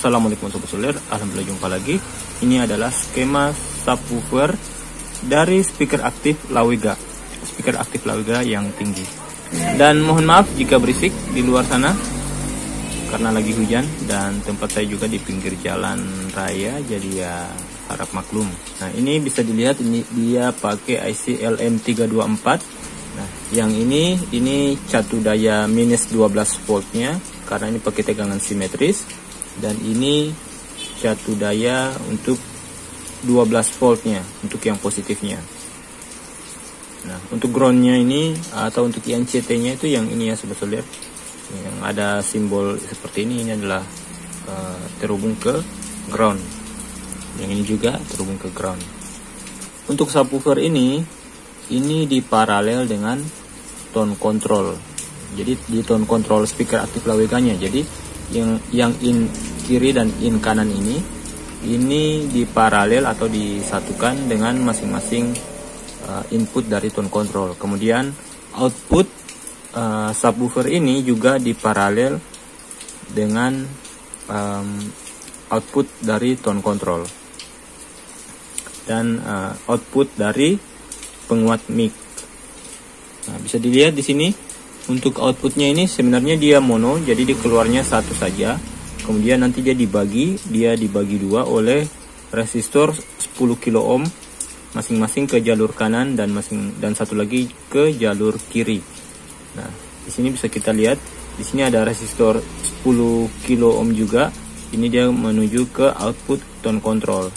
Assalamualaikum warahmatullahi wabarakatuh. Alhamdulillah, jumpa lagi. Ini adalah skema subwoofer dari speaker aktif Lawega. Speaker aktif Lawega yang tinggi. Dan mohon maaf jika berisik di luar sana, karena lagi hujan dan tempat saya juga di pinggir jalan raya, jadi ya harap maklum. Nah, ini bisa dilihat, ini dia pakai IC LM324. Nah, yang ini catu daya minus 12 voltnya, karena ini pakai tegangan simetris. Dan ini catu daya untuk 12 voltnya, untuk yang positifnya. Nah, untuk groundnya ini atau untuk INCT nya itu yang ini ya sebetulnya, yang ada simbol seperti ini adalah terhubung ke ground. Yang ini juga terhubung ke ground. Untuk subwoofer ini diparalel dengan tone control. Jadi di tone control speaker aktif Lawega nya. Jadi yang in kiri dan in kanan ini diparalel atau disatukan dengan masing-masing input dari tone control. Kemudian output subwoofer ini juga diparalel dengan output dari tone control dan output dari penguat mic. Nah, bisa dilihat di sini. Untuk outputnya ini sebenarnya dia mono, jadi dikeluarnya satu saja. Kemudian nanti dia dibagi dua oleh resistor 10 kilo ohm masing-masing ke jalur kanan dan satu lagi ke jalur kiri. Nah, di sini bisa kita lihat, di sini ada resistor 10 kilo ohm juga. Ini dia menuju ke output tone control.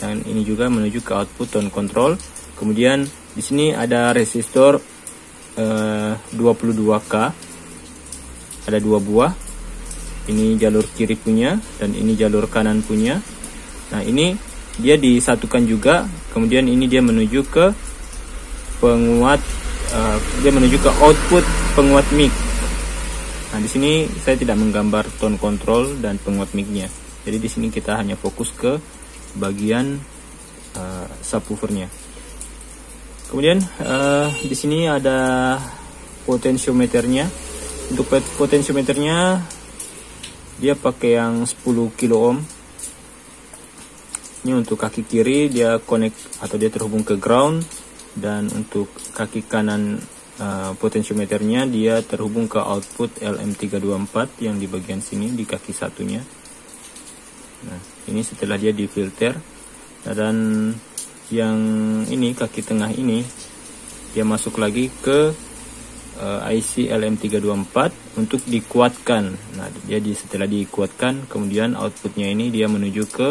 Dan ini juga menuju ke output tone control. Kemudian di sini ada resistor 22K, ada dua buah, ini jalur kiri punya dan ini jalur kanan punya. Nah, ini dia disatukan juga. Kemudian ini dia menuju ke penguat, dia menuju ke output penguat mic. Nah, di sini saya tidak menggambar tone control dan penguat micnya, jadi di sini kita hanya fokus ke bagian subwoofernya. Kemudian di sini ada potensiometernya. Untuk potensiometernya dia pakai yang 10 kilo ohm. Ini untuk kaki kiri dia connect atau dia terhubung ke ground, dan untuk kaki kanan potensiometernya dia terhubung ke output LM324 yang di bagian sini di kaki satunya. Nah, ini setelah dia difilter, dan yang ini kaki tengah ini dia masuk lagi ke IC LM324 untuk dikuatkan. Nah, jadi setelah dikuatkan, kemudian outputnya ini dia menuju ke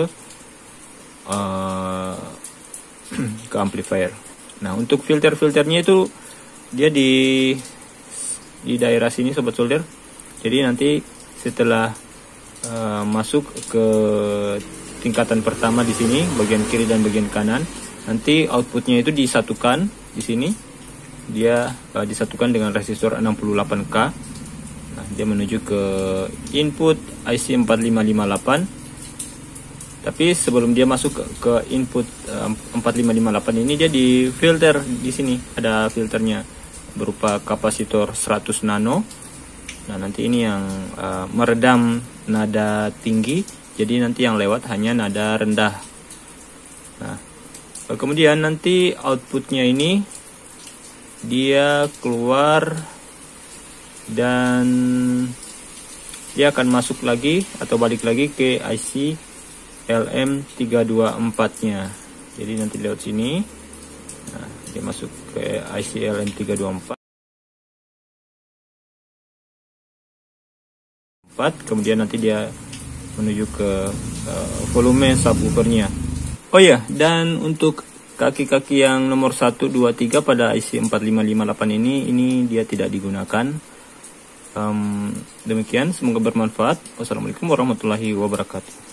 amplifier. Nah, untuk filternya itu dia di daerah sini sobat solder. Jadi nanti setelah masuk ke tingkatan pertama di sini bagian kiri dan bagian kanan, nanti outputnya itu disatukan di sini, dia disatukan dengan resistor 68K. Nah, dia menuju ke input IC 4558. Tapi sebelum dia masuk ke input 4558 ini, dia di filter. Di sini ada filternya berupa kapasitor 100 nano. Nah, nanti ini yang meredam nada tinggi, jadi nanti yang lewat hanya nada rendah. Nah, kemudian nanti outputnya ini dia keluar dan dia akan masuk lagi atau balik lagi ke IC LM324 nya. Jadi nanti lewat sini, nah, dia masuk ke IC LM324, kemudian nanti dia menuju ke volume subwoofernya. Oh ya, dan untuk kaki-kaki yang nomor 1, 2, 3 pada IC 4558 ini dia tidak digunakan. Demikian, semoga bermanfaat. Wassalamualaikum warahmatullahi wabarakatuh.